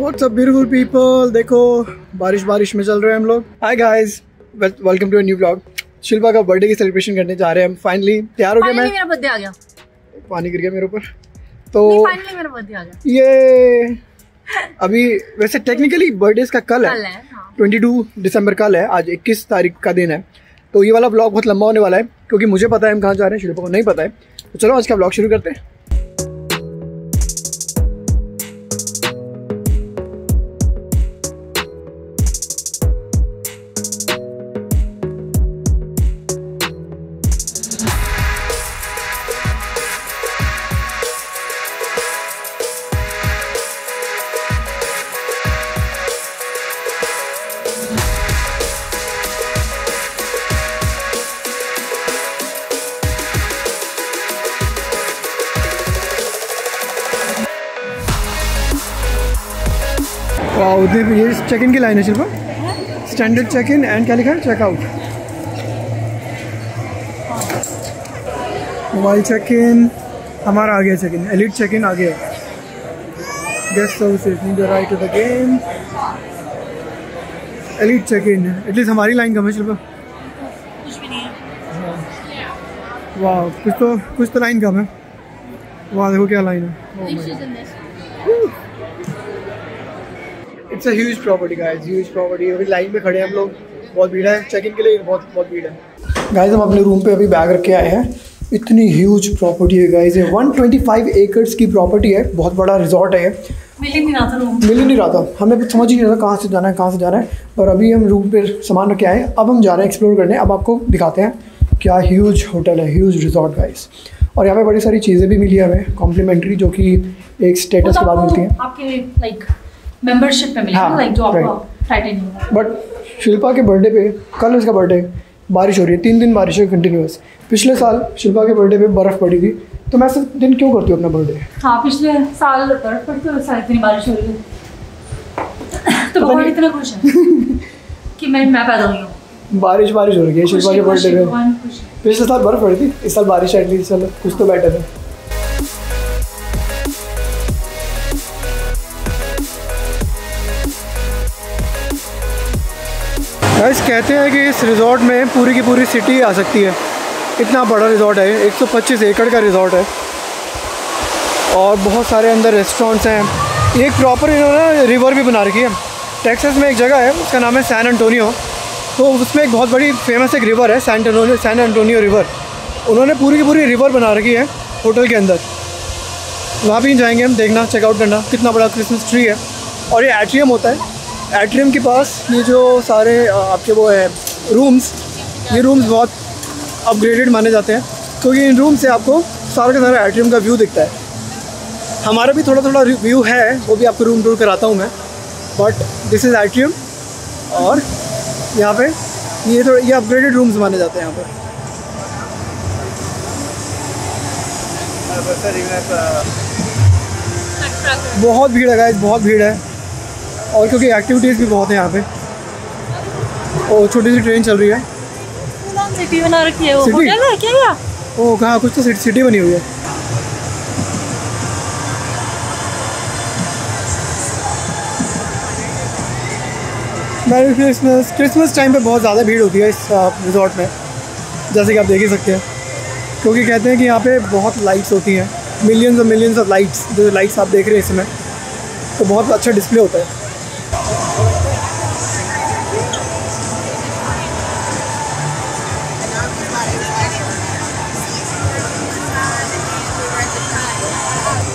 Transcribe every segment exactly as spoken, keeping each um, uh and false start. What's up beautiful people? देखो बारिश बारिश में चल रहे हैं हम लोग। Hi guys, welcome to a new vlog. Shilpa का बर्थडे की सेलिब्रेशन करने जा रहे हैं हम। फाइनली तैयार हो गया मैं। मेरा बर्थडे आ गया। पानी गिर गया मेरे ऊपर। तो फाइनली मेरा बर्थडे आ गया। ये अभी वैसे टेक्निकली बर्थडे का कल है, कल है हाँ। बाईस दिसंबर कल है, आज इक्कीस तारीख का दिन है। तो ये वाला ब्लॉग बहुत लंबा होने वाला है क्योंकि मुझे पता है हम कहाँ जा रहे हैं, शिल्पा को नहीं पता है। तो चलो आज का ब्लॉग शुरू करते हैं। वाह, ये चेक इन की लाइन है Shilpa. Standard check in and क्या लिखा है, चेकआउट। मोबाइल चेक इन हमारा आ गया, check in elite check in आ गया। Guest services need a right to the game. Elite check in, at least हमारी लाइन कम है शिल्पा। कुछ भी नहीं है। वाह, कुछ तो कुछ तो लाइन कम है। वाह देखो क्या लाइन है। It's a huge property guys, huge property. अभी लाइन में खड़े हैं हम लोग, बहुत भीड़ है चेक इन के लिए, बहुत बहुत भीड़ है गाइस। हम अपने रूम पे अभी बैग रख के आए हैं। इतनी ह्यूज प्रॉपर्टी है गाइस, ये एक सौ पच्चीस एकड़ की प्रॉपर्टी है, बहुत बड़ा रिजॉर्ट है। मिल ही नहीं रहा था रूम, मिल ही नहीं रहा था हमें, कुछ समझ ही नहीं रहा था कहाँ से जाना है कहाँ से जाना है। और अभी हम रूम पे सामान रख के आए हैं, अब हम जा रहे हैं एक्सप्लोर करने। अब आपको दिखाते हैं क्या ह्यूज होटल है, ह्यूज रिजॉर्ट गाइस। और यहाँ पे बड़ी सारी चीज़ें भी मिली है हमें कॉम्प्लीमेंट्री, जो कि एक स्टेटस के बाद मिलती है आपके लाइक मेंबरशिप पे मिला, लाइक जो आपका टाइटन है। बट शिल्पा के बर्थडे पे, कल उसका बर्थडे, बारिश हो रही है, तीन दिन बारिश है कंटिन्यूस। पिछले साल शिल्पा के बर्थडे पे बर्फ़ पड़ी थी, तो मैं सब दिन क्यों करती हूँ अपना बर्थडे। हाँ पिछले साल बर्फ पड़ती है, साल इतनी बारिश हो रही है तो भगवान इतना खुश है कि मैं मैं पैदा हुई हूँ। बारिश बारिश हो रही है शिल्पा के बर्थडे पे। पिछले साल बर्फ पड़ी थी, इस साल बारिश है, एटलीस्ट चलो कुछ तो बेटर है। गाइस कहते हैं कि इस रिज़ॉर्ट में पूरी की पूरी सिटी आ सकती है, इतना बड़ा रिज़ॉर्ट है। एक सौ पच्चीस एकड़ का रिज़ॉर्ट है और बहुत सारे अंदर रेस्टोरेंट्स हैं। एक प्रॉपर इन्होंने रिवर भी बना रखी है। टेक्सास में एक जगह है उसका नाम है सैन एंटोनियो, तो उसमें एक बहुत बड़ी फेमस एक रिवर है San Antonio, San Antonio river. उन्होंने पूरी की पूरी रिवर बना रखी है होटल के अंदर। वहाँ भी जाएँगे हम, देखना चेकआउट करना कितना बड़ा क्रिसमस ट्री है। और ये एट्रियम होता है, एट्रियम के पास ये जो सारे आपके वो है रूम्स, ये रूम्स बहुत अपग्रेडेड माने जाते हैं क्योंकि इन रूम से आपको सारा का सारा एट्रियम का व्यू दिखता है। हमारा भी थोड़ा थोड़ा व्यू है, वो भी आपको रूम टूर कराता हूँ मैं। बट दिस इज़ एट्रियम और यहाँ पे ये थोड़ा ये अपग्रेडेड रूम्स माने जाते हैं यहाँ पर। बहुत भीड़ है गाइस, बहुत भीड़ है और क्योंकि एक्टिविटीज़ भी बहुत है यहाँ पे। और छोटी सी ट्रेन चल रही है, सिटी बना रखी है वो होटल है क्या क्या? ओ कहाँ कुछ तो सिटी, सिटी बनी हुई है। Merry Christmas. क्रिसमस टाइम पे बहुत ज़्यादा भीड़ होती है इस रिज़ॉर्ट में, जैसे कि आप देख ही सकते हैं, क्योंकि कहते हैं कि यहाँ पे बहुत लाइट्स होती हैं, मिलियंस और मिलियंस ऑफ लाइट्स। जो लाइट्स आप देख रहे हैं इसमें तो बहुत अच्छा डिस्प्ले होता है।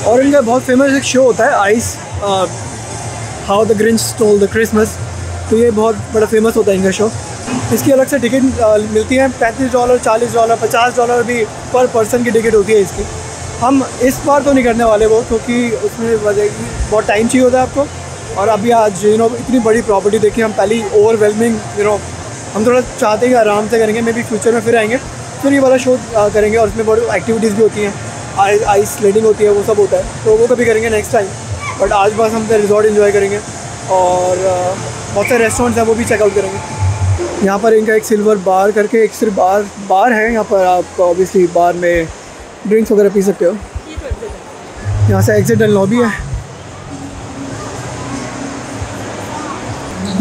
और इनका बहुत फेमस एक शो होता है ice, how the Grinch stole the Christmas, तो ये बहुत बड़ा फेमस होता है इनका शो। इसकी अलग से टिकट मिलती है, पैंतीस डॉलर, चालीस डॉलर, पचास डॉलर भी पर पर्सन की टिकट होती है इसकी। हम इस बार तो नहीं करने वाले वो, क्योंकि उसमें बहुत टाइम चाहिए होता है आपको। और अभी आज यू नो इतनी बड़ी प्रॉपर्टी देखी हम, पहली ओवरवेलमिंग यू नो हम थोड़ा चाहते हैं कि आराम से करेंगे, मे बी फ्यूचर में फिर आएंगे फिर ये वाला शो करेंगे। और उसमें बड़ी एक्टिविटीज़ भी होती हैं, आइस आइस स्लेडिंग होती है, वो सब होता है, तो वो कभी करेंगे नेक्स्ट टाइम। बट आज बस हम रिजॉर्ट एंजॉय करेंगे और बहुत सारे रेस्टोरेंट्स हैं वो भी चेकआउट करेंगे। यहाँ पर इनका एक सिल्वर बार करके एक सिर्फ बार बार है, यहाँ पर आप ऑब्वियसली बार में ड्रिंक्स वगैरह पी सकते हो। यहाँ से एग्जिट एंड लॉबी है।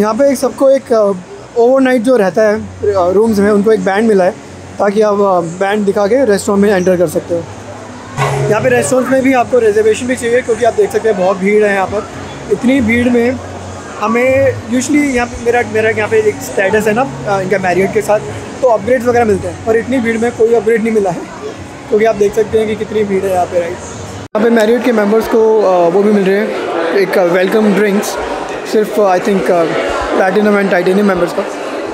यहाँ पे सबको एक ओवरनाइट जो रहता है रूम्स में, उनको एक बैंड मिला है ताकि आप बैंड दिखा के रेस्टोरेंट में एंटर कर सकते हो। यहाँ पे रेस्टोरेंट में भी आपको रिजर्वेशन भी चाहिए, क्योंकि आप देख सकते हैं बहुत भीड़ है यहाँ पर। इतनी भीड़ में हमें यूजली यहाँ पे मेरा मेरा यहाँ पे एक स्टेटस है ना इनका मैरियट के साथ, तो अपग्रेड्स वगैरह मिलते हैं, और इतनी भीड़ में कोई अपग्रेड नहीं मिला है, क्योंकि आप देख सकते हैं कि कितनी भीड़ है यहाँ पे। राइट, यहाँ पे मैरियट के मेंबर्स को वो भी मिल रहे हैं एक वेलकम ड्रिंक्स, सिर्फ I think platinum and titanium members का।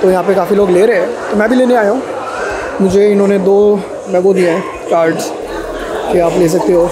तो यहाँ पे काफ़ी लोग ले रहे हैं, तो मैं भी लेने आया हूँ। मुझे इन्होंने दो मैं वो दिए हैं कार्ड्स कि आप ले सकते हो।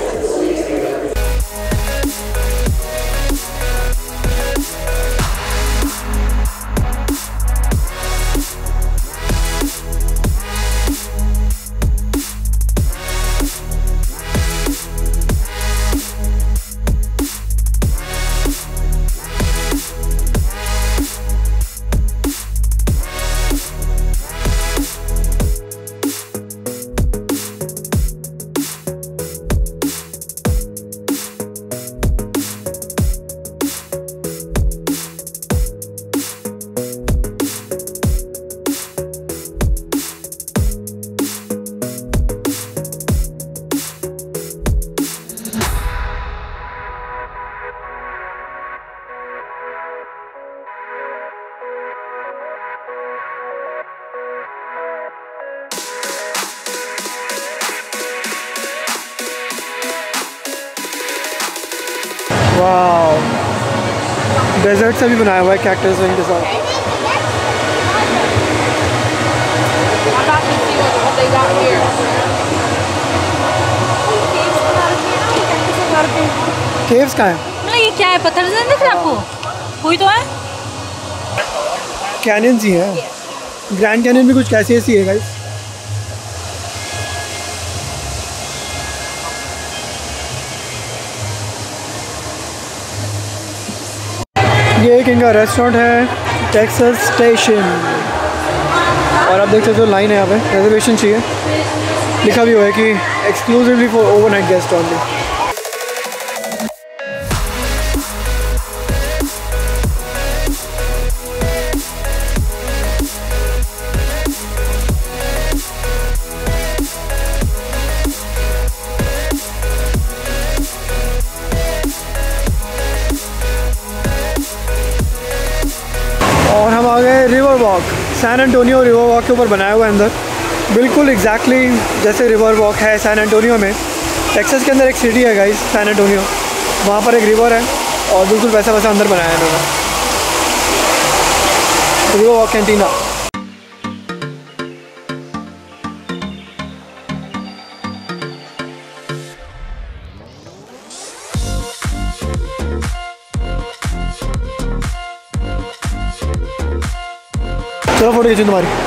वाह, डेजर्ट से भी बनाया हुआ है कैक्टस के साथ। केव्स का है मतलब ये क्या है, पत्थर से दिख रहा है आपको, कोई तो है। कैनियन ही है, ग्रैंड कैनियन भी कुछ कैसी ऐसी है गाइस। ये एक इनका रेस्टोरेंट है टेक्सस स्टेशन, और आप देख सकते हो लाइन है यहाँ पे। रिजर्वेशन चाहिए, लिखा भी हुआ है कि exclusively for overnight guest only. और हम आ गए river walk, San Antonio river walk के ऊपर बनाया हुआ है अंदर, बिल्कुल एग्जैक्टली exactly जैसे रिवर वॉक है सैन एंटोनियो में। टेक्सास के अंदर एक सिटी है गाइस सैन एंटोनियो, वहाँ पर एक रिवर है और बिल्कुल वैसा वैसा अंदर बनाया है उन्होंने। रिवर वॉक कैंटीना, चलो फोटो खींचो तुम्हारी।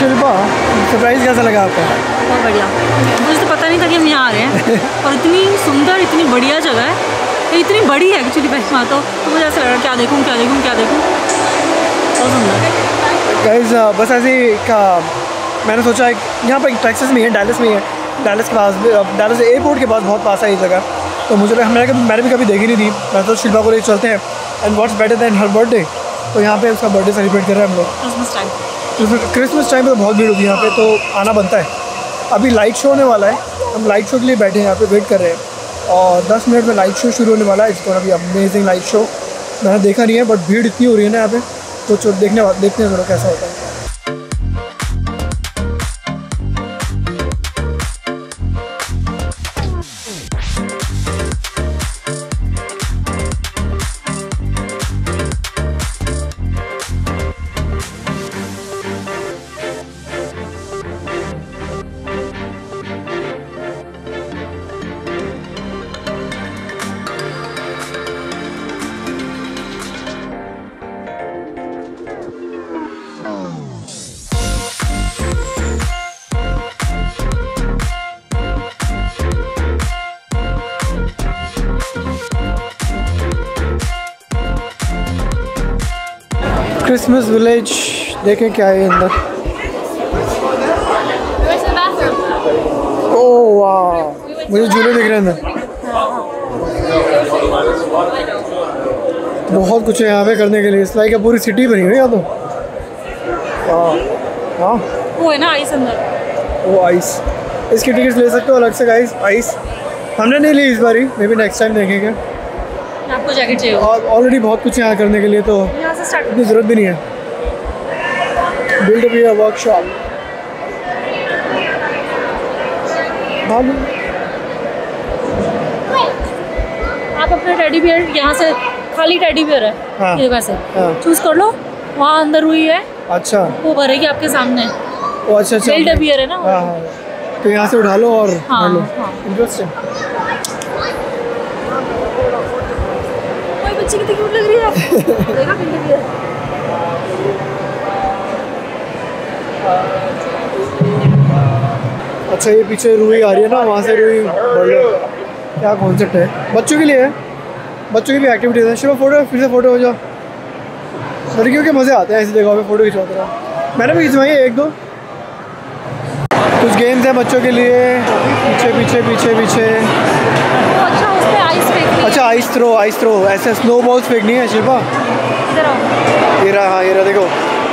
शिल्पा, सरप्राइज कैसा लगा आपको? बहुत बढ़िया, मुझे तो पता नहीं था कि हम यहाँ आ रहे हैं और इतनी सुंदर, इतनी बढ़िया जगह है, इतनी बड़ी है एक्चुअली। पहली बात तो मुझे ऐसा लग रहा है क्या देखूँ क्या देखूँ क्या देखूँ, बहुत सुंदर गाइज। बस ऐसे का मैंने सोचा है, यहाँ पर टेक्सास में है, डैलस में है, डैलस के पास, डैलस एयरपोर्ट के पास बहुत पास है ये जगह। तो मुझे लगा, मैंने कभी मैंने भी कभी देखी नहीं थी। मैं तो शिल्पा को ले चलते हैं, and what's better than her birthday. तो यहाँ पे उसका बर्थडे सेलिब्रेट कर रहे हैं हम लोग क्रिसमस टाइम। क्रिसमस टाइम पे बहुत भीड़ होगी यहाँ पे, तो आना बनता है। अभी लाइट शो होने वाला है, हम लाइट शो के लिए बैठे हैं यहाँ पे, वेट कर रहे हैं, और दस मिनट में लाइट शो शुरू होने वाला है। इसको अभी अमेजिंग लाइट शो मैंने देखा नहीं है, बट भीड़ इतनी हो रही है ना यहाँ पे, तो देखने देखते हैं थोड़ा कैसा होता है। क्रिसमस विलेज, देखें क्या है अंदर। ओह वाह, मुझे झूले दिख रहे हैं अंदर। बहुत कुछ है यहाँ पे करने के लिए, इस लाइक पूरी सिटी बनी हुई है यहाँ तो। हाँ वो है ना आइस अंदर, वो आइस, इसकी टिकट्स ले सकते हो अलग से गाइस। आइस हमने नहीं ली इस बारी, मे बी नेक्स्ट टाइम देखेंगे। आपको जैकेट चाहिए, और ऑलरेडी बहुत कुछ यहाँ करने के लिए तो इतनी ज़रूरत भी नहीं है। बिल्ड अ वर्कशॉप, आप अपना टेडी बियर यहाँ से, खाली टेडी बियर है हाँ, ये वैसे हाँ। चूज कर लो, वहाँ अंदर हुई है। अच्छा वो भरेगी आपके सामने। ओ अच्छा अच्छा, बिल्ड अ बियर है ना हाँ, तो यहाँ से उठा लो और हाँ, लो। हाँ। कोई बच्ची कितनी क्यूट लग रही है। देखा बिल्ड अ बियर। अच्छा ये पीछे रूई आ रही है ना, वहाँ से रूई। क्या कॉन्सेप्ट है, बच्चों के लिए है, बच्चों की भी एक्टिविटीज है। चलो फोटो, फिर से फोटो हो जाओ। लड़कियों के मज़े आते हैं ऐसी जगहों पे फोटो खिंचवाते रहा। मैंने भी खिंचवाई है एक दो। कुछ गेम्स हैं बच्चों के लिए, पीछे पीछे पीछे पीछे। अच्छा उस पे आइस फेंकनी है। अच्छा आइस थ्रो, आइस थ्रो ऐसे स्नो बॉल्स फेंकनी है शिल्पा। ये रहा हाँ, ये रहा देखो,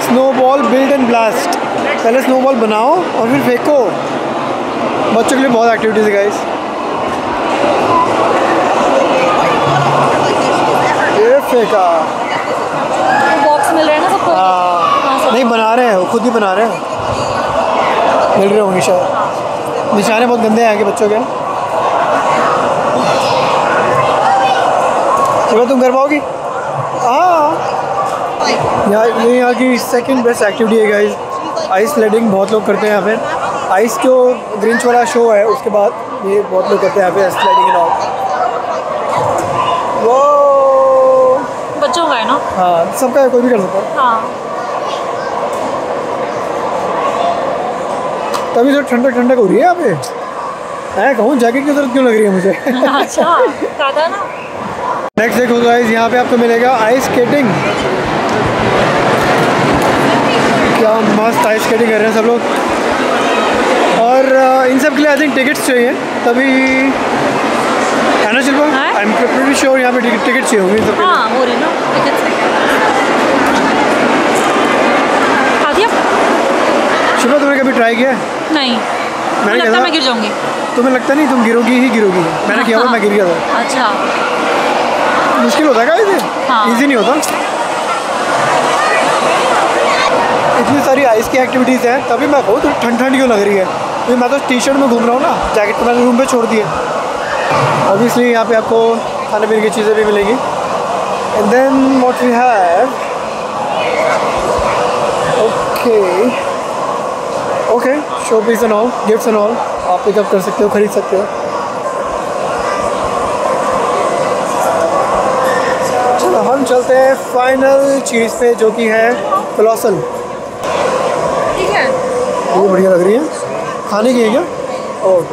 snow ball build and blast. पहले स्नो बॉल बनाओ और फिर फेंको। बच्चों के लिए बहुत एक्टिविटीज़ है गाइस। ये फेंका, बॉक्स मिल रहे हैं ना सबको। हाँ नहीं बना रहे हैं, वो खुद ही बना रहे हैं, मिल रहे होंगे शायद। निशाने बहुत गंदे हैं आगे बच्चों के। चलो तुम कर पाओगी। हाँ यहाँ, यहाँ की सेकंड बेस्ट एक्टिविटी है गाइस, आइस स्लेडिंग। बहुत लोग करते हैं यहाँ पे। आइस जो ग्रिंच वाला शो है उसके बाद ये बहुत लोग करते हैं यहाँ पे स्लेडिंग एंड ऑल। वो बच्चों का है ना हाँ, सबका, कोई भी कर सकता है हाँ। तभी तो ठंडक ठंडक हो रही है यहाँ पे। मैं कहूँ जैकेट की जरूरत क्यों लग रही है मुझे। अच्छा दादा ना। नेक्स्ट देखो गाइस, यहाँ पे आपको मिलेगा आइस स्केटिंग। क्या मस्त आइस स्केटिंग कर रहे हैं सब लोग। और इन सब के लिए आई थिंक टिकट्स चाहिए तभी है ना Shilpa. I am pretty sure यहाँ पे टिकट चाहिए होगी इन सब के। शिल्पा तुमने कभी ट्राई किया है? नहीं, मैंने लगता मैं गिर जाऊंगी। तुम्हें लगता नहीं, तुम गिरोगी ही गिरोगी। मैंने किया हुआ, मैं गिर गया था। अच्छा मुश्किल होता है क्या इसे? हाँ। इजी नहीं होता। इतनी सारी आइस की एक्टिविटीज़ हैं तभी मैं कहूँ तो ठंड ठंड क्यों लग रही है, क्योंकि मैं तो टी शर्ट में घूम रहा हूँ ना, जैकेट तो मैंने रूम पे छोड़ दी है। ऑब्वियसली यहाँ पे आपको खाने पीने की चीज़ें भी मिलेगी। And then what we have, okay okay, show piece and all, gifts and all आप पिकअप कर सकते हो, खरीद सकते हो। चलो हम चलते हैं फाइनल चीज़ पे जो कि है कलोसल। ठीक है, बहुत बढ़िया लग रही है। खाने की है क्या? और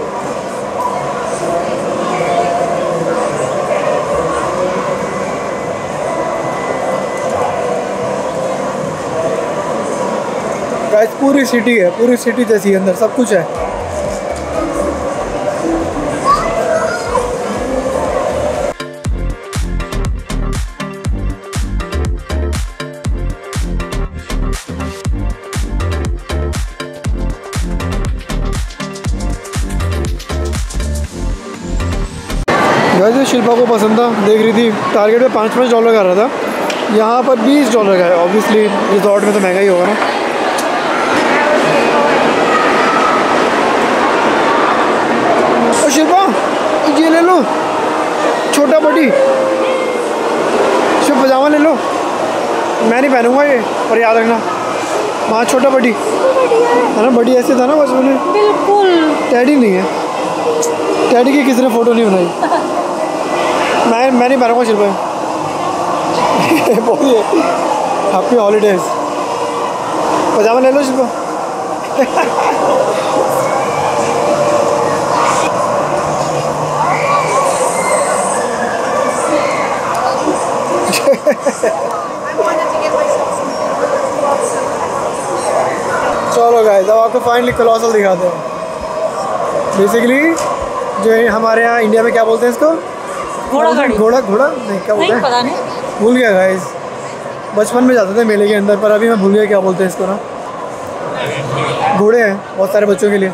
पूरी सिटी है, पूरी सिटी जैसी है अंदर, सब कुछ है। वैसे शिल्पा को पसंद था, देख रही थी टारगेट पे पाँच पाँच डॉलर का रहा था, यहाँ पर बीस डॉलर का है। ऑब्वियसली रिजॉर्ट में तो महंगा ही होगा ना। शिल्पा ये ले लो, छोटा बड़ी शिल्पा पजामा ले लो। मैं नहीं पहनूंगा ये, पर याद रखना वहाँ छोटा बड़ी है ना, बड़ी ऐसे था ना बस मैंने। बिल्कुल टैडी नहीं है, टैडी की किसी ने फ़ोटो नहीं बनाई। मैं मैं नहीं पहनूंगा शिल्पा। बोलिए हैप्पी हॉलीडेज, पजामा ले लो शिल्पा। गाइस, अब आपको फाइनली कोलोसल दिखाते हैं। बेसिकली जो हमारे यहाँ इंडिया में क्या बोलते हैं इसको, घोड़ा घोड़ा घोड़ा नहीं क्या बोलते हैं, भूल गया गाइस। बचपन में जाते थे मेले के अंदर, पर अभी मैं भूल गया क्या बोलते हैं इसको ना। घोड़े हैं बहुत सारे बच्चों के लिए।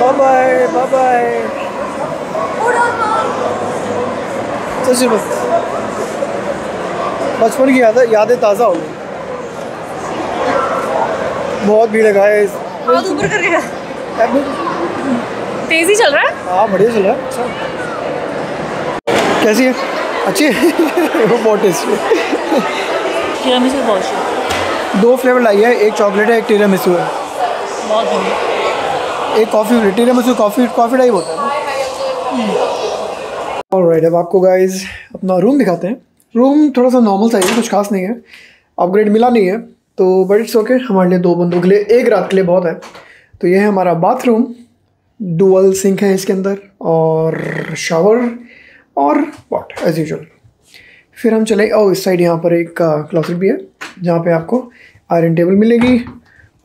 Bye bye bye bye. तो बस बचपन की यादें यादें ताज़ा हो गई। बहुत भीड़ है गाइस, बहुत ऊपर कर गया, तेज़ी चल रहा है। हाँ बढ़िया चल रहा है। अच्छा कैसी है? अच्छी है वो बहुत टेस्टी है। टीरामिसू बहुत अच्छी, दो फ्लेवर लाई है, एक चॉकलेट है एक टीरामिसू है। बहुत बढ़िया। एक coffee, tiramisu coffee coffee type होता है। ऑलराइट, अब आपको गाइस अपना रूम दिखाते हैं। रूम थोड़ा सा नॉर्मल साइज है, कुछ खास नहीं है, अपग्रेड मिला नहीं है तो, बट इट्स ओके, हमारे लिए दो बंदों के लिए एक रात के लिए बहुत है। तो ये है हमारा बाथरूम, डुअल सिंक है इसके अंदर और शावर और पॉट एज यूजुअल। फिर हम चले, और इस साइड यहाँ पर एक क्लॉसेट भी है जहाँ पे आपको आयरन टेबल मिलेगी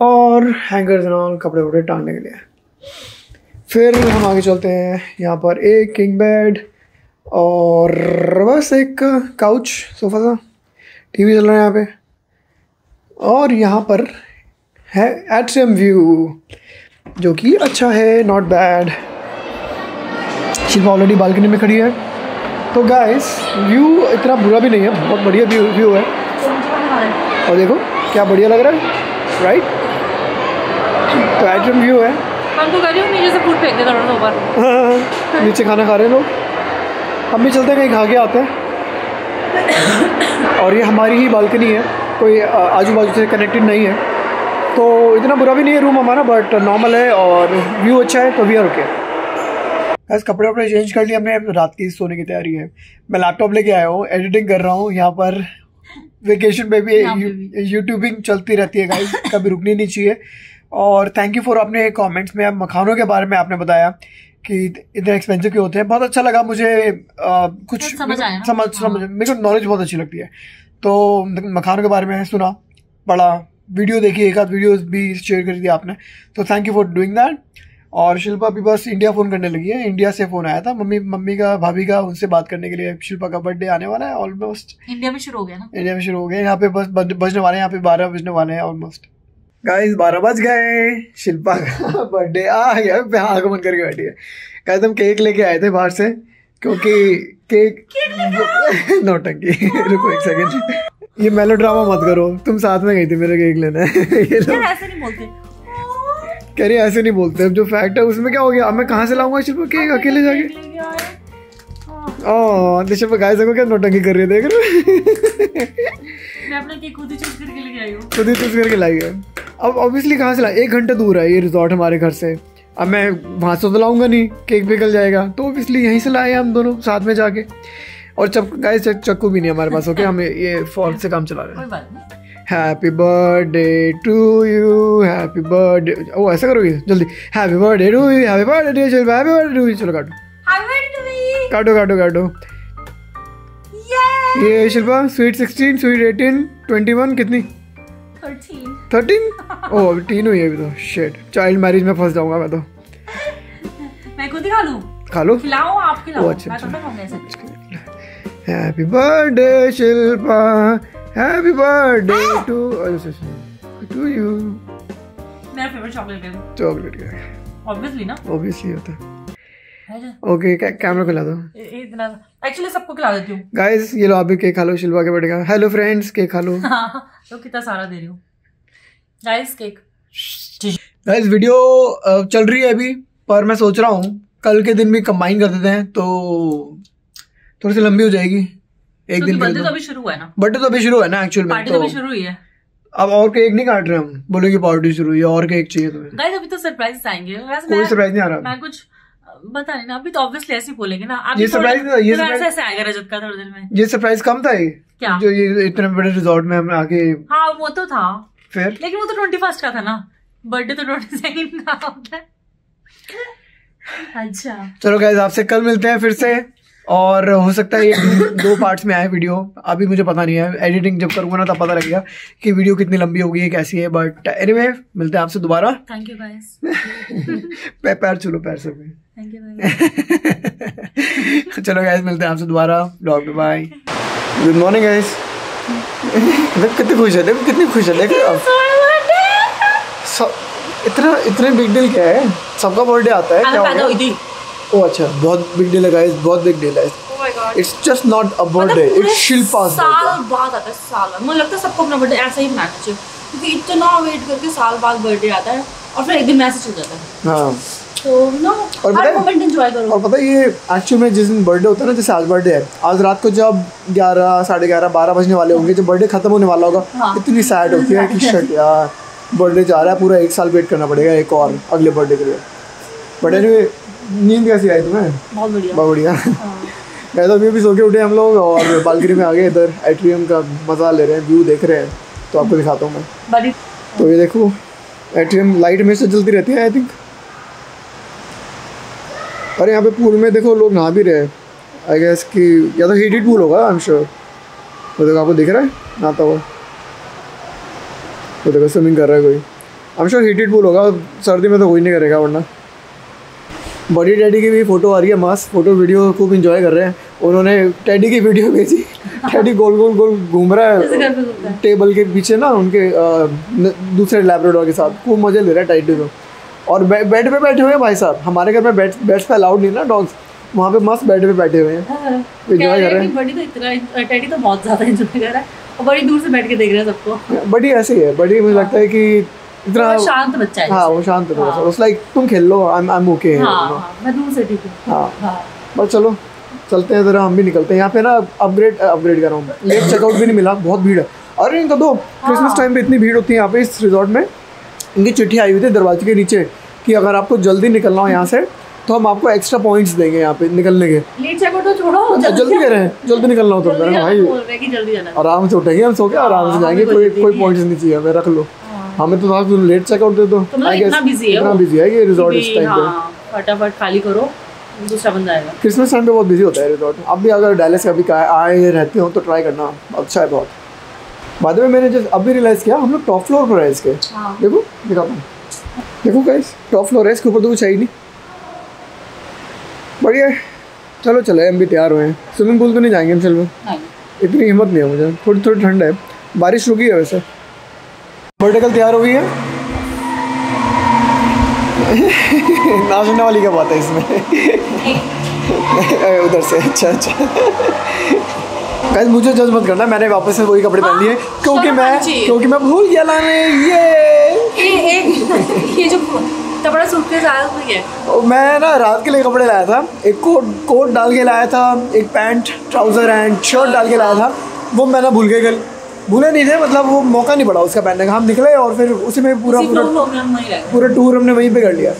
और हैंगर्स और कपड़े वपड़े टांगने के लिए। फिर हम आगे चलते हैं, यहाँ पर एक किंग बेड और बस एक काउच सोफा सा। टीवी चल रहा है यहाँ पे, और यहाँ पर है एट्रियम व्यू जो कि अच्छा है, not bad. Shilpa already balcony में खड़ी है। तो गाइस व्यू इतना बुरा भी नहीं है, बहुत बढ़िया व्यू व्यू है। और देखो क्या बढ़िया लग रहा है, राइट। तो एट्रियम व्यू है, नीचे से फूड फेंक देता है ऊपर। नीचे खाना खा रहे हैं लोग। हम भी चलते हैं कहीं खा के आते हैं। और ये हमारी ही बालकनी है, कोई आजू बाजू से कनेक्टेड नहीं है। तो इतना बुरा भी नहीं है रूम हमारा, बट नॉर्मल है और व्यू अच्छा है तो वी आर ओके। बस कपड़े वपड़े चेंज कर लिए हमने, रात की सोने की तैयारी है। मैं लैपटॉप लेके आया हूँ, एडिटिंग कर रहा हूँ यहाँ पर। वेकेशन में भी यूट्यूबिंग चलती रहती है गाइस, कभी रुकनी नहीं चाहिए। और थैंक यू फॉर अपने कॉमेंट्स में मखानों के बारे में आपने बताया कि इतने एक्सपेंसिव क्यों होते हैं। बहुत अच्छा लगा मुझे, आ, कुछ समझ समझ समझ मेरे को नॉलेज बहुत अच्छी लगती है। तो मखानों के बारे में सुना, पढ़ा, वीडियो देखी, एक आध वीडियोस भी शेयर कर दिया आपने, तो thank you for doing that. और शिल्पा अभी बस इंडिया फ़ोन करने लगी है, इंडिया से फ़ोन आया था मम्मी मम्मी का भाभी का, उनसे बात करने के लिए। शिल्पा का बर्थडे आने वाला है ऑलमोस्ट, इंडिया में शुरू हो गया ना, इंडिया में शुरू हो गया। यहाँ पे बस बजने वाले हैं, यहाँ पे बारह बजने वाले हैं ऑलमोस्ट गाइज। बारह बज गए, शिल्पा का बर्थडे आ गया, आगमन करके बैठी है गाइज। हम केक लेके आए थे बाहर से क्योंकि केक नौटंकी। रुको एक सेकेंड, ये मेलो ड्रामा मत करो, तुम साथ में गई थी मेरा केक लेना है। ये यार ऐसे नहीं बोलते, कह रही ऐसे नहीं बोलते, अब जो फैक्ट है उसमें क्या हो गया। अब मैं कहाँ से लाऊंगा शिल्पा केक अकेले जाके। ओह दिशा पर गाइस देखो क्या नोटंकी कर रही है, देख रहे हो। मैं अपना केक खुद ही चूज करके लेके आई हूं, खुद ही चूज करके लाई है। अब ऑब्वियसली कहाँ से ला, एक घंटा दूर है ये रिजॉर्ट हमारे घर से। अब मैं वहाँ से तो लाऊंगा नहीं, केक पिघल जाएगा, तो ऑब्वियसली यहीं से लाए हम दोनों साथ में जाके। और चक गाइस चक्कू भी नहीं हमारे पास, ओके हम ये फोन से काम चला रहे हैं। Happy birthday to you, happy birthday, ओ ऐसा करोगे जल्दी, happy birthday to you, happy birthday to you, happy birthday to you. चलो काटो, हैप्पी बर्थडे टू मी, काटो काटो काटो। ये ये Shilpa sweet sixteen, sweet eighteen, twenty one, कितनी थर्टीन थर्टीन। ओ अभी तीन हुई है अभी तो, शिट चाइल्ड मैरिज में फंस जाऊंगा मैं तो। मैं खुद ही खा लूं, खा लो खिलाओ आप खिलाओ, अच्छा अच्छा। Happy birthday Shilpa, happy birthday to to you. मेरा फेवरेट चॉकलेट है, चॉकलेट है ऑब्वियसली ना, ऑब्वियसली होता है। ओके कैमरा खिला दो, इतना एक्चुअली सबको खिला देती हूं गाइस। ये लो आप भी केक खा लो, शिल्पा के बर्थडे का। हेलो फ्रेंड्स केक खा लो। तो कितना सारा दे रही हूं गाइस केक। गाइस वीडियो चल रही है अभी, पर मैं सोच रहा हूं कल के दिन भी कंबाइन कर देते हैं तो थोड़ी सी लंबी हो जाएगी एक दिन। बर्थडे तो अभी शुरू हुआ है ना, बर्थडे तो अभी शुरू है ना एक्चुअल में, पार्टी तो अभी शुरू हुई है। अब और केक नहीं काट रहे हम, बोलेंगे पार्टी शुरू हुई है और केक चाहिए तुम्हें। गाइस अभी तो सरप्राइज आएंगे, कोई सरप्राइज नहीं आ रहा, मैं कुछ बता नहीं ना अभी तो, ऑब्वियसली ऐसे ही बोलेंगे ना। ये सरप्राइज ये ऐसे आएगा रजत का थोड़े दिन में। ये सरप्राइज कम था ये क्या, जो ये इतने बड़े रिजॉर्ट में हम आके। हाँ वो तो था फिर, लेकिन वो तो ट्वेंटी फर्स्ट का था ना, बर्थडे तो ट्वेंटी सेकेंड का होता है। अच्छा चलो गाइस आपसे कल मिलते हैं फिर से, और हो सकता है ये दो पार्ट्स में आए वीडियो, अभी मुझे पता नहीं है, एडिटिंग जब करूँगा ना तब पता लगेगा कि वीडियो कितनी लंबी होगी, कैसी है। बट एनीवे मिलते हैं आपसे दोबारा। Thank you guys. पैर चलो पैर से थैंक यू। चलो गाइस मिलते हैं आपसे दोबारा ब्लॉग में, बाय। Good morning guys. देख कितनी खुश है, देख कितनी खुश है, देख इतना इतने बिग डील क्या है, सबका बर्थडे आता है क्या? ओह अच्छा, बहुत बिग डील है गाइस, बहुत बिग डील है। It's just not a birthday, it's Shilpa's साल बाद आता है। साल मुझे लगता है सबको अपना बर्थडे ऐसा ही मनाना चाहिए, क्योंकि इतना वेट करके साल बाद बर्थडे आता है और फिर एक दिन मैसेज हो जाता है। हां तो नो, और हर मोमेंट एंजॉय करो। और पता है ये एक्चुअली में जिस दिन बर्थडे होता है ना, जैसे आज बर्थडे है, आज रात को जब ग्यारह साढ़े ग्यारह बारह बजने वाले होंगे, जब बर्थडे खत्म होने वाला होगा, इतनी सैड होती है कि शिट यार बर्थडे जा रहा है, पूरा एक साल वेट करना पड़ेगा एक और अगले बर्थडे के लिए। बट एनीवे नींद कैसी आई तुम्हें? बहुत बढ़िया, बहुत बढ़िया। हाँ। तो अभी भी सो के उठे हम लोग और बालकनी में आ गए, इधर एट्रियम का मज़ा ले रहे हैं, व्यू देख रहे हैं। तो आपको दिखाता हूँ मैं, तो ये देखो एट्रियम लाइट हमेशा जलती रहती है आई थिंक। और यहाँ पे पूल में देखो लोग नहा भी रहे हैं, आई गेस कि या तो हीटेड पूल होगा आई एम श्योर। वो देखो आपको दिख रहा है नहाता हुआ, वो देखो स्विमिंग कर रहा है कोई, I am sure heated pool होगा, सर्दी में तो कोई नहीं करेगा वरना। बड़ी टैडी की भी फोटो आ रही है, मास फोटो वीडियो खूब इंजॉय कर रहे हैं। उन्होंने टैडी की वीडियो भेजी, टैडी गोल गोल गोल घूम रहा है टेबल के पीछे ना, उनके दूसरे लैब्राडोर के साथ खूब मजे ले रहा है टैडी को। और बेड बे, पे बैठे हुए हैं भाई साहब, हमारे घर में बेड बेड्स पे अलाउड नहीं ना डॉग्स, वहाँ पे मस्त बेड पे बैठे हुए हैं इंजॉय कर रहे हैं। बड़ी तो इतना टैडी तो बहुत ज़्यादा इंजॉय कर रहा है और बड़ी दूर से बैठ के देख रहे हैं सबको। बड़ी ऐसे ही है, बड़ी मुझे लगता है कि इतना वो शांत बच्चा है। हाँ वो शांत बच्चा है, उस लाइक तुम खेल लो आई एम ओके। हाँ मैं दूर से ठीक हूँ। हाँ बस चलो चलते हैं ज़रा, हम भी निकलते हैं। यहाँ पे ना अपग्रेड अपग्रेड कर रहा हूँ मैं, लेट चेकआउट भी नहीं मिला, बहुत भीड़ है। अरे इनका दो क्रिसमस टाइम पे इतनी भीड़ होती है यहाँ पे इस रिजॉर्ट में। इनकी चिट्ठी आई हुई थी दरवाजे के नीचे कि अगर आपको जल्दी निकलना हो यहाँ से तो हम आपको एक्स्ट्रा पॉइंट्स देंगे यहाँ पे निकलने के। लेट चेकआउट तो छोड़ो, जल्दी कह रहे हैं जल्दी निकलना हो तो भाई आराम से उठेंगे हम, सो के आराम से जाएंगे, कोई कोई पॉइंट्स नहीं चाहिए हमें, रख लो हमें तो आप लेट चेकआउट दे दो। तो मतलब इतना बिजी है, इतना बिजी है ये रिजॉर्ट इस टाइम पे। हां फटाफट खाली करो, दूसरा बंदा आएगा। क्रिसमस टाइम पे बहुत बिजी होता है रिजॉर्ट। अब भी अगर डैलस कभी आए रहते हो तो ट्राई करना, अच्छा है बहुत। बाद में मैंने जब अभी रियलाइज किया हम लोग टॉप फ्लोर पर हैं इसके। हां देखो दिखाता हूं, देखो गाइस टॉप फ्लोर है, इसके ऊपर तो कुछ है ही नहीं। बढ़िया चलो चले, हम भी तैयार हुए हैं। स्विमिंग पूल तो नहीं जाएंगे हम, चलो इतनी हिम्मत नहीं है मुझे, थोड़ी थोड़ी ठंड है, बारिश रुकी है वैसे। वर्टिकल तैयार हो गई है। ना सुनने वाली क्या बात है इसमें। उधर से अच्छा अच्छा गाइस मुझे जज मत करना, मैंने वापस से वही कपड़े पहन लिए क्योंकि मैं क्योंकि मैं भूल गया लाने ये ये ये जो तबड़ा सूटकेस आया है। मैं ना रात के लिए कपड़े लाया था, एक कोट कोट डाल के लाया था, एक पैंट ट्राउज़र एंड शर्ट डाल के लाया था, वो मैंने भूल गया कल, भूले नहीं थे मतलब वो मौका नहीं पड़ा उसका पहनने का। हम निकले और फिर उसी में पूरा पूरा पूरा टूर हमने वहीं पे कर लिया।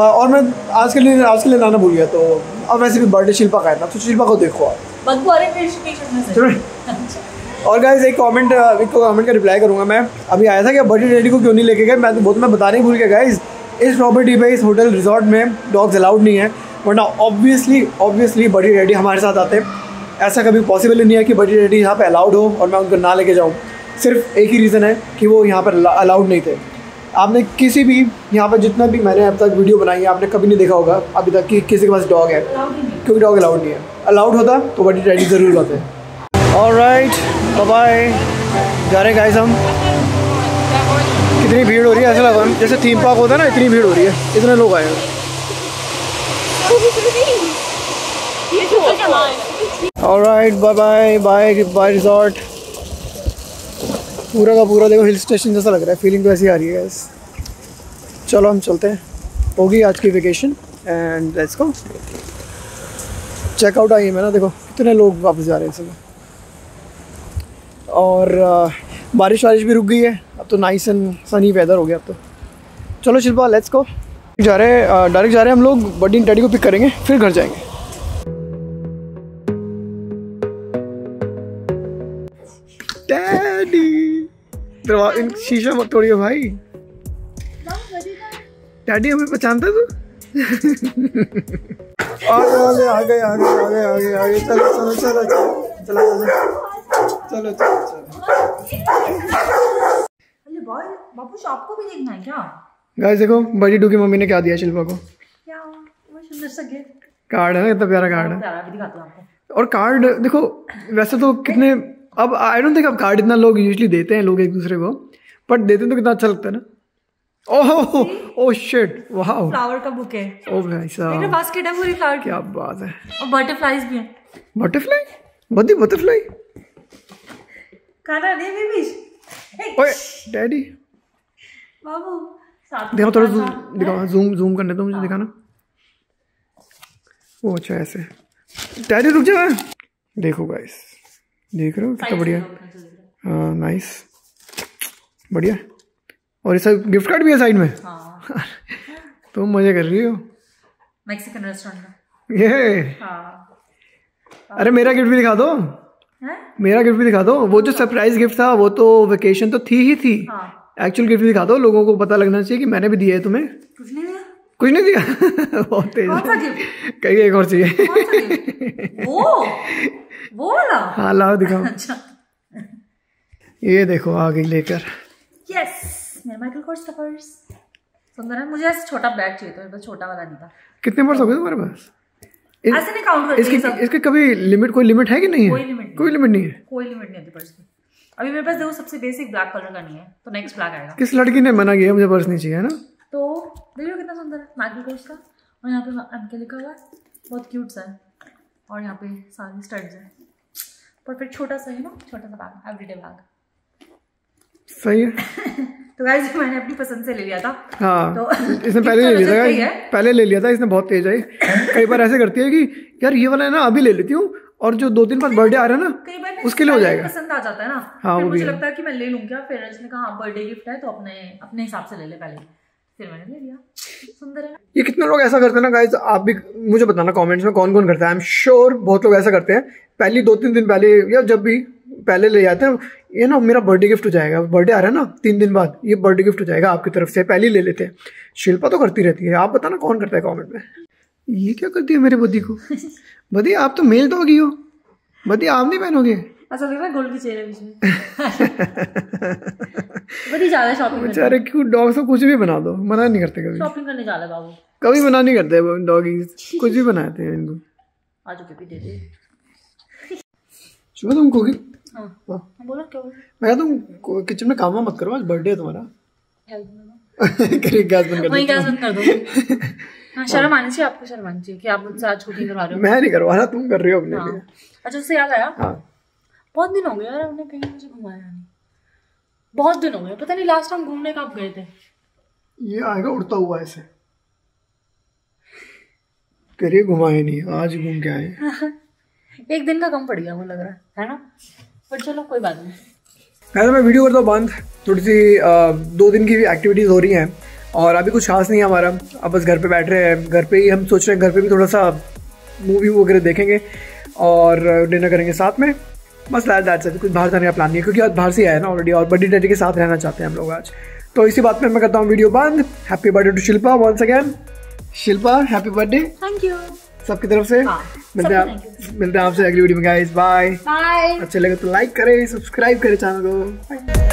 और मैं आज के लिए आज के लिए लाना भूल गया, तो अब वैसे भी बर्थडे शिल्पा का है ना, तो शिल्पा को देखो आप। और गाइस एक कमेंट एक कमेंट का रिप्लाई करूँगा मैं, अभी आया था कि बर्थडे डैडी को क्यों नहीं लेके गए, मैं वो तो मैं बताने भूल गया गाइस। इस प्रॉपर्टी पर इस होटल रिजॉर्ट में डॉग्स अलाउड नहीं है, वरना ऑब्वियसली ऑब्वियसली बर्थडे डैडी हमारे साथ आते हैं। ऐसा कभी पॉसिबल नहीं है कि बर्थडे डैडी यहाँ पे अलाउड हो और मैं उनको ना लेके जाऊँ, सिर्फ एक ही रीज़न है कि वो यहाँ पर अलाउड नहीं थे। आपने किसी भी यहाँ पर जितना भी मैंने अब तक वीडियो बनाई है, आपने कभी नहीं देखा होगा अभी तक कि किसी के पास डॉग है, क्योंकि डॉग अलाउड नहीं है। अलाउड होता तो बर्थडे डैडी ज़रूर होते हैं। ऑलराइट बाय, जा रहे हैं गाइस हम। कितनी भीड़ हो रही है, ऐसा लगा जैसे थीम पार्क होता है ना, इतनी भीड़ हो रही है, इतने लोग आए हैं। Alright bye bye bye bye resort. पूरा का पूरा देखो हिल स्टेशन जैसा लग रहा है, फीलिंग वैसी आ रही है गाइस। चलो हम चलते हैं, होगी आज की vacation and let's go. Checkout आई है मैं ना, देखो कितने लोग वापस जा रहे हैं सब। और आ, बारिश वारिश भी रुक गई है अब तो, नाइस एंड सनी वेदर हो गया अब तो। चलो शिल्पा लेट्स गो। जा रहे हैं डायरेक्ट जा रहे हैं हम लोग, बड्डी एंड डैडी को पिक करेंगे फिर घर जाएंगे। डैडी इन शीशा मत तोड़ियो भाई, डैडी हमें पहचानता तू। आगे आगे आगे आगे आगे आगे चलो चलो चलो चलो चलो चलो चलो। अरे बॉय बापू शॉप को भी देखना है क्या? गाइस देखो बड़ी डू की मम्मी ने क्या दिया शिल्पा को। क्या वो सुंदर सा गिफ्ट कार्ड है, कितना प्यारा कार्ड है। और कार्ड देखो वैसे तो कितने अब आई डोंट थिंक अब कार्ड इतना लोग यूजली देते हैं लोग एक दूसरे को, बट देते हैं तो कितना अच्छा लगता है ना। Oh oh shit wow flower का बुके है। ओह भाई साहब मेरे बास्केट है पूरी फ्लावर। क्या बात है। और बटरफ्लाईज भी हैं। बटरफ्लाई बड़ी बटरफ्लाई खाना नहीं बेबी। ओए डैडी बाबू साथ देखो थोड़ा जूम दिखाओ, जूम जूम करने दो मुझे दिखाना। वो अच्छा ऐसे डैडी रुक जा। देखो गाइस देख रहे हो कितना बढ़िया। हां नाइस बढ़िया। और इसका गिफ्ट कार्ड भी है साइड में। हाँ। तुम मजे कर रही हो मैक्सिकन रेस्टोरेंट में ये। हाँ। अरे मेरा गिफ्ट भी दिखा दो है? मेरा गिफ्ट भी दिखा दो। वो जो सरप्राइज गिफ्ट था वो तो वेकेशन तो थी ही थी। हाँ। एक्चुअल गिफ्ट भी दिखा दो, लोगों को पता लगना चाहिए कि मैंने भी दिया है तुम्हें। कुछ नहीं दिया कुछ नहीं दिया। बहुत तेज कहीं एक और चाहिए वो वो वाला। हाँ लाओ दिखाओ। अच्छा ये देखो आगे लेकर यस माइकल कोर्स का पर्स सुंदर है। मुझे ऐसा छोटा बैग चाहिए था, मेरे पास छोटा वाला नहीं था। कितने पर्स हो गए तुम्हारे पास? ऐसे नहीं काउंट करते इसके, इसके कभी लिमिट कोई लिमिट है कि नहीं है? कोई लिमिट कोई लिमिट नहीं है, कोई लिमिट नहीं होती पर्स की। अभी मेरे पास देखो सबसे बेसिक ब्लैक कलर का नहीं है तो नेक्स्ट ब्लैक आएगा। किस लड़की ने मना किया मुझे पर्स नहीं चाहिए है ना। तो देख लो कितना सुंदर है माइकल कोर्स का। और यहाँ पे अंकल लिखा हुआ है बहुत क्यूट सा है। और यहाँ पे सारे स्टड्स हैं परफेक्ट। छोटा सा है ना, छोटा सा बैग एवरीडे बैग सही है। तो गाइस मैंने अपनी पसंद से ले लिया था। हाँ, तो इसने पहले ले लिया था पहले ले लिया था इसने। बहुत तेज है। कई बार ऐसे करती है कि यार ये वाला है ना अभी ले लेती हूँ, और जो दो तीन बार बर्थडे आ रहा है ना कई बार उसके लिए हो जाएगा। पसंद आ जाता है ना। हाँ, फिर मुझे लगता है कि मैं ले लूँगा। फिर इसने कहा हाँ बर्थडे गिफ्ट है तो अपने अपने हिसाब से ले ले पहले, फिर मैंने ले लिया। सुंदर है। ये कितने लोग ऐसा करते हैं ना गाइस, आप भी मुझे बताना कॉमेंट्स में कौन कौन करता है। आई एम श्योर बहुत लोग ऐसा करते हैं, पहले दो तीन दिन पहले या जब भी पहले ले जाते हैं ये ना मेरा बर्थडे गिफ्ट हो जाएगा। बर्थडे आ रहा है ना तीन दिन बाद ये बर्थडे गिफ्ट हो जाएगा आपकी तरफ से, पहले ले लेते हैं। शिल्पा तो करती रहती है, आप बताना कौन करता है कमेंट में। ये क्या करती है मेरे बदी को। बदी आप तो मेल दोगी हो, बदी आप नहीं पहनोगे। अच्छा देखो गोल्ड की चेन है बीच में। बदी ज्यादा शॉपिंग बेचारे क्यूट डॉग्स को कुछ भी बना दो, मना नहीं करते कभी। शॉपिंग करने जा रहा बाबू कभी मना नहीं करते डॉगीज, कुछ भी बनाते हैं इनको। आज कभी दे दे चलो तुम कुकिंग। हाँ, हाँ, बोला क्या मैं तुम किचन में काम मत करो आज बर्थडे है तुम्हारा। गैस बंद कर दो। गैस बंद कर दो। हाँ, शर्म आनी चाहिए आपको, शर्म आनी चाहिए कि आप मुझसे आज कुकिंग करवा रहे हो। मैं नहीं करवा रहा तुम कर रहे हो अपने लिए। अच्छा उससे याद आया। हाँ। बहुत दिन हो गए यार हमने कहीं मुझे घुमाया नहीं, बहुत दिन हो गए। पता नहीं लास्ट टाइम घूमने कब गए थे। ये आएगा उड़ता हुआ ऐसे करिए घुमाए नहीं, आज घूम के आए। एक दिन का कम पड़ गया वो लग रहा है ना, पर चलो कोई बात नहीं। खैर मैं वीडियो करता हूँ बंद। थोड़ी सी आ, दो दिन की एक्टिविटीज़ हो रही हैं और अभी कुछ खास नहीं है हमारा। अब बस घर पे बैठ रहे हैं, घर पे ही हम सोच रहे हैं घर पे भी थोड़ा सा मूवी वगैरह देखेंगे और डिनर करेंगे साथ में। बस लाइट डाट से कुछ बाहर जाने का प्लान नहीं है क्योंकि आज बाहर से आया ना ऑलरेडी, और बर्थडे डैडी के साथ रहना चाहते हैं हम लोग आज। तो इसी बात पर मैं करता हूँ वीडियो बंद। Happy birthday to Shilpa once again. Shilpa happy birthday. Thank you सबकी तरफ से। हाँ, मिलते हैं मिलते हैं आपसे अगली वीडियो में गाइस। Bye bye. अच्छे लगे तो लाइक करें, सब्सक्राइब करें चैनल को।